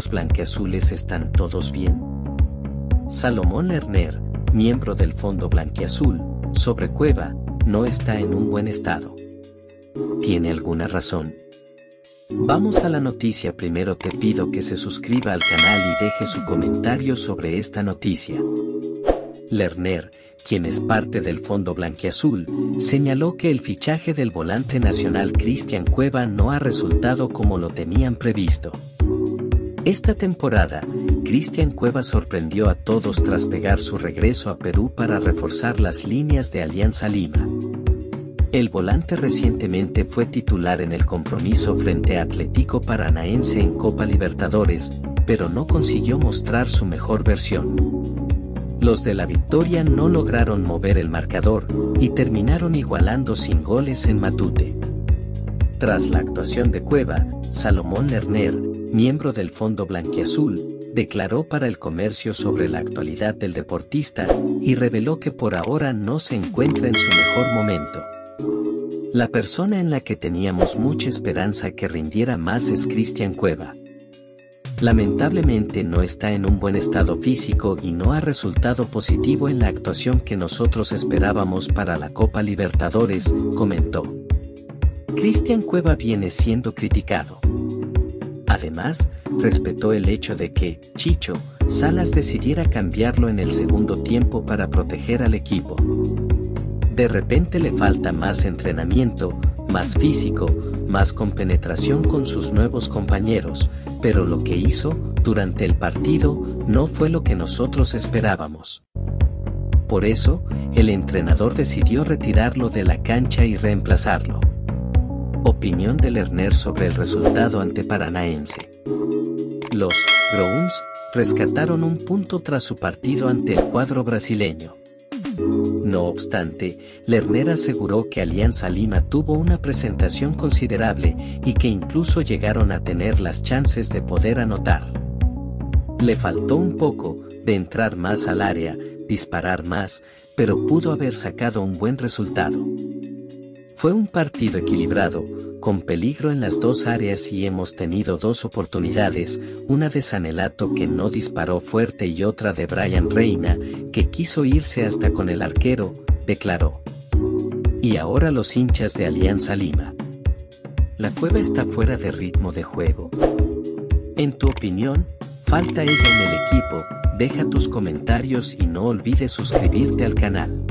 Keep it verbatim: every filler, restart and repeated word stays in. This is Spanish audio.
los blanquiazules están todos bien. Salomón Lerner, miembro del Fondo Blanquiazul, sobre Cueva, no está en un buen estado. ¿Tiene alguna razón? Vamos a la noticia. Primero te pido que se suscriba al canal y deje su comentario sobre esta noticia. Lerner, quien es parte del Fondo Blanquiazul, señaló que el fichaje del volante nacional Christian Cueva no ha resultado como lo tenían previsto. Esta temporada, Christian Cueva sorprendió a todos tras pegar su regreso a Perú para reforzar las líneas de Alianza Lima. El volante recientemente fue titular en el compromiso frente a Atlético Paranaense en Copa Libertadores, pero no consiguió mostrar su mejor versión. Los de La Victoria no lograron mover el marcador y terminaron igualando sin goles en Matute. Tras la actuación de Cueva, Salomón Lerner, miembro del Fondo Blanquiazul, declaró para El Comercio sobre la actualidad del deportista y reveló que por ahora no se encuentra en su mejor momento. La persona en la que teníamos mucha esperanza que rindiera más es Christian Cueva. Lamentablemente no está en un buen estado físico y no ha resultado positivo en la actuación que nosotros esperábamos para la Copa Libertadores, comentó. Christian Cueva viene siendo criticado. Además, respetó el hecho de que Chicho Salas decidiera cambiarlo en el segundo tiempo para proteger al equipo. De repente le falta más entrenamiento, más físico, más compenetración con sus nuevos compañeros, pero lo que hizo durante el partido no fue lo que nosotros esperábamos. Por eso, el entrenador decidió retirarlo de la cancha y reemplazarlo. Opinión de Lerner sobre el resultado ante Paranaense. Los Bruins rescataron un punto tras su partido ante el cuadro brasileño. No obstante, Lerner aseguró que Alianza Lima tuvo una presentación considerable y que incluso llegaron a tener las chances de poder anotar. Le faltó un poco de entrar más al área, disparar más, pero pudo haber sacado un buen resultado. Fue un partido equilibrado, con peligro en las dos áreas y hemos tenido dos oportunidades, una de Zanelatto que no disparó fuerte y otra de Brian Reina, que quiso irse hasta con el arquero, declaró. Y ahora los hinchas de Alianza Lima. La Cueva está fuera de ritmo de juego. En tu opinión, ¿falta ella en el equipo? Deja tus comentarios y no olvides suscribirte al canal.